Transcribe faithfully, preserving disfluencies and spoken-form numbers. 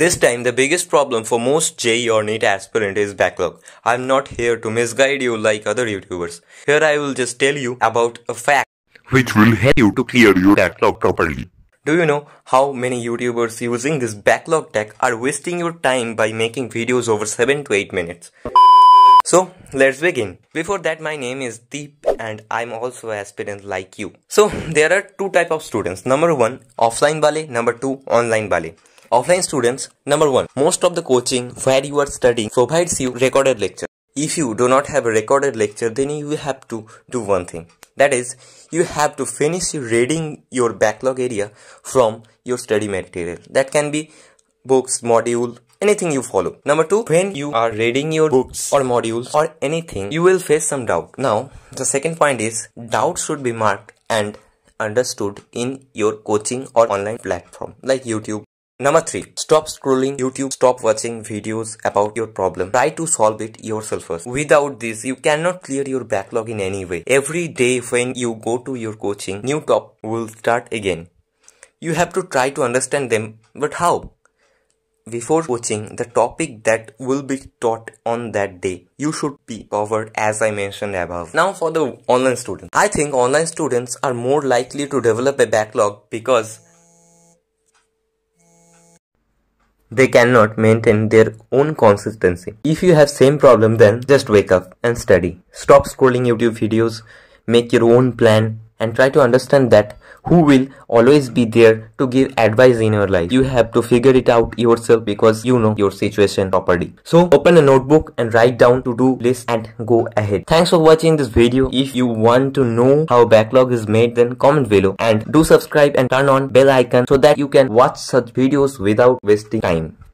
This time, the biggest problem for most J E E or NEET aspirant is backlog. I'm not here to misguide you like other YouTubers. Here I will just tell you about a fact which will help you to clear your backlog properly. Do you know how many YouTubers using this backlog tech are wasting your time by making videos over seven to eight minutes? So let's begin. Before that, my name is Deep and I'm also an aspirant like you. So there are two types of students. Number one, offline wale. Number two, online wale. Offline students, number one, most of the coaching where you are studying provides you recorded lecture. If you do not have a recorded lecture, then you have to do one thing. That is, you have to finish reading your backlog area from your study material. That can be books, module, anything you follow. Number two, when you are reading your books or modules or anything, you will face some doubt. Now, the second point is, doubt should be marked and understood in your coaching or online platform like YouTube. Number three, stop scrolling YouTube, stop watching videos about your problem. Try to solve it yourself first. Without this, you cannot clear your backlog in any way. Every day when you go to your coaching, new topic will start again. You have to try to understand them, but how? Before coaching, the topic that will be taught on that day, you should be covered as I mentioned above. Now for the online students. I think online students are more likely to develop a backlog because they cannot maintain their own consistency. If you have same problem, then just wake up and study. Stop scrolling YouTube videos, make your own plan and try to understand that who will always be there to give advice in your life. You have to figure it out yourself because you know your situation properly. So open a notebook and write down to-do list and go ahead. Thanks for watching this video. If you want to know how backlog is made, then comment below and do subscribe and turn on bell icon so that you can watch such videos without wasting time.